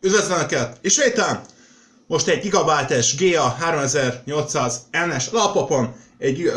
Üdvözlök! És vétem! Most egy gigabájtes GA-3800N-es laptopon egy